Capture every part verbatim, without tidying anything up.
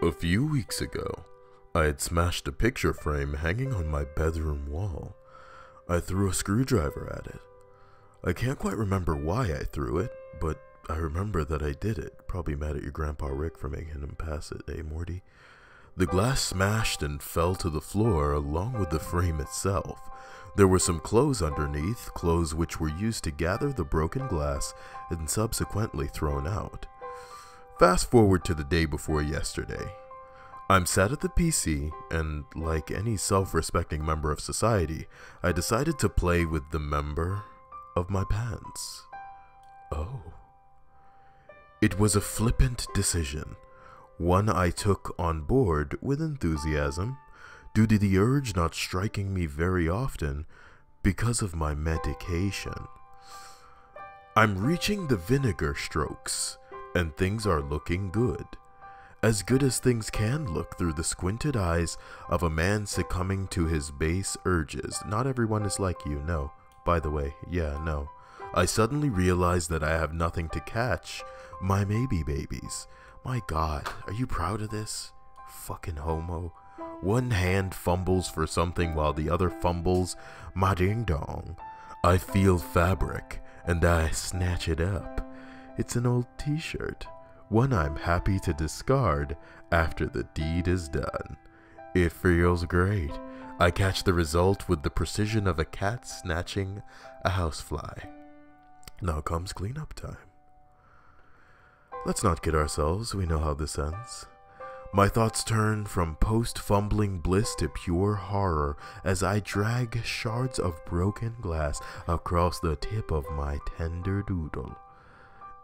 A few weeks ago, I had smashed a picture frame hanging on my bedroom wall. I threw a screwdriver at it. I can't quite remember why I threw it, but I remember that I did it. Probably mad at your grandpa Rick for making him pass it, eh, Morty? The glass smashed and fell to the floor along with the frame itself. There were some clothes underneath, clothes which were used to gather the broken glass and subsequently thrown out. Fast forward to the day before yesterday. I'm sat at the P C, and like any self-respecting member of society, I decided to play with the member of my pants. Oh. It was a flippant decision, one I took on board with enthusiasm, due to the urge not striking me very often because of my medication. I'm reaching the vinegar strokes, and things are looking good. As good as things can look through the squinted eyes of a man succumbing to his base urges. Not everyone is like you, no. By the way, yeah, no. I suddenly realize that I have nothing to catch my maybe babies. My god, are you proud of this? Fucking homo. One hand fumbles for something while the other fumbles my ding dong. I feel fabric, and I snatch it up. It's an old t-shirt. One I'm happy to discard after the deed is done. It feels great. I catch the result with the precision of a cat snatching a housefly. Now comes cleanup time. Let's not kid ourselves, we know how this ends. My thoughts turn from post-fumbling bliss to pure horror as I drag shards of broken glass across the tip of my tender doodle.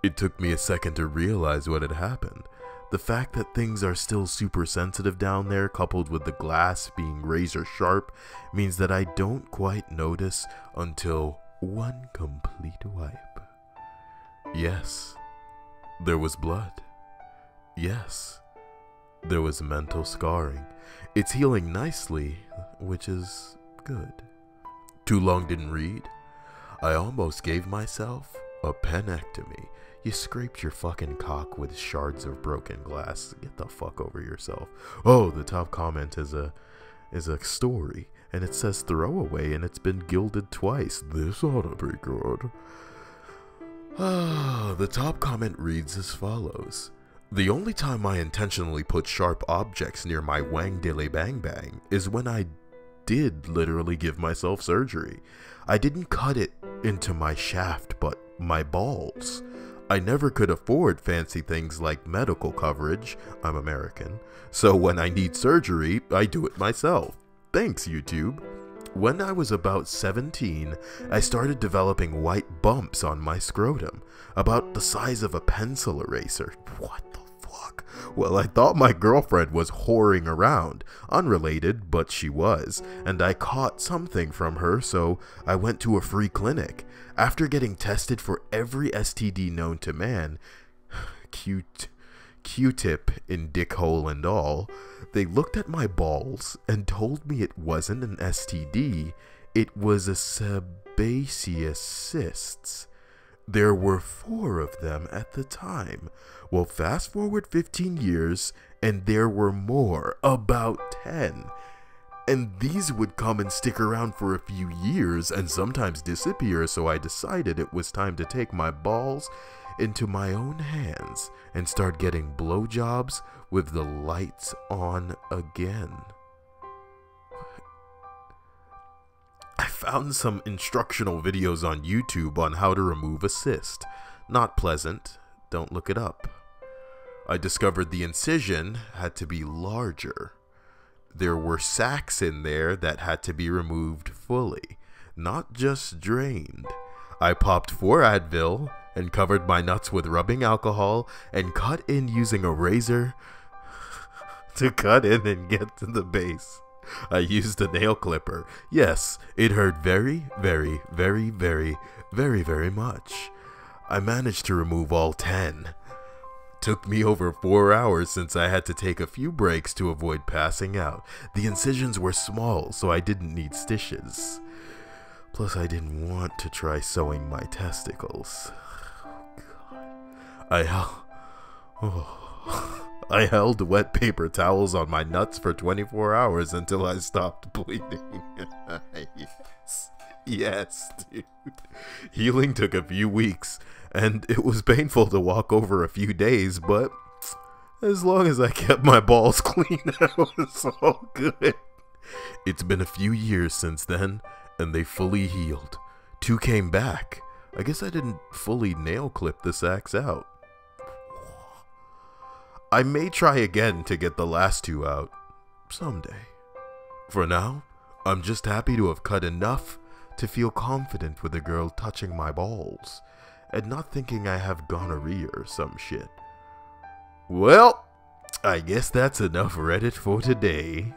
It took me a second to realize what had happened. The fact that things are still super sensitive down there, coupled with the glass being razor sharp, means that I don't quite notice until one complete wipe. Yes, there was blood. Yes, there was mental scarring. It's healing nicely, which is good. Too long didn't read. I almost gave myself a penectomy. You scraped your fucking cock with shards of broken glass. Get the fuck over yourself. Oh, the top comment is a is a story, and it says throwaway, and it's been gilded twice. This ought to be good. Ah, the top comment reads as follows. The only time I intentionally put sharp objects near my wang dilly bang bang is when I did literally give myself surgery. I didn't cut it into my shaft, but my balls. I never could afford fancy things like medical coverage, I'm American, so when I need surgery, I do it myself. Thanks, YouTube. When I was about seventeen, I started developing white bumps on my scrotum, about the size of a pencil eraser. What the fuck? Well, I thought my girlfriend was whoring around. Unrelated, but she was, and I caught something from her, so I went to a free clinic. After getting tested for every S T D known to man, cute, Q-tip in dickhole and all, they looked at my balls and told me it wasn't an S T D, it was a sebaceous cysts. There were four of them at the time. Well, fast forward fifteen years, and there were more, about ten. And these would come and stick around for a few years and sometimes disappear, so I decided it was time to take my balls into my own hands and start getting blowjobs with the lights on again. I found some instructional videos on YouTube on how to remove a cyst. Not pleasant, don't look it up. I discovered the incision had to be larger. There were sacs in there that had to be removed fully, not just drained. I popped four Advil and covered my nuts with rubbing alcohol and cut in using a razor to cut in and get to the base. I used a nail clipper. Yes, it hurt very, very, very, very, very, very much. I managed to remove all ten. Took me over four hours since I had to take a few breaks to avoid passing out. The incisions were small, so I didn't need stitches. Plus, I didn't want to try sewing my testicles. Oh, God. I, oh, I held wet paper towels on my nuts for twenty-four hours until I stopped bleeding. Yes. Yes, dude. Healing took a few weeks, and it was painful to walk over a few days, but as long as I kept my balls clean, it was all good. It's been a few years since then, and they fully healed. Two came back. I guess I didn't fully nail clip the sacks out. I may try again to get the last two out someday. For now, I'm just happy to have cut enough to feel confident with a girl touching my balls and not thinking I have gonorrhea or some shit. Well, I guess that's enough Reddit for today.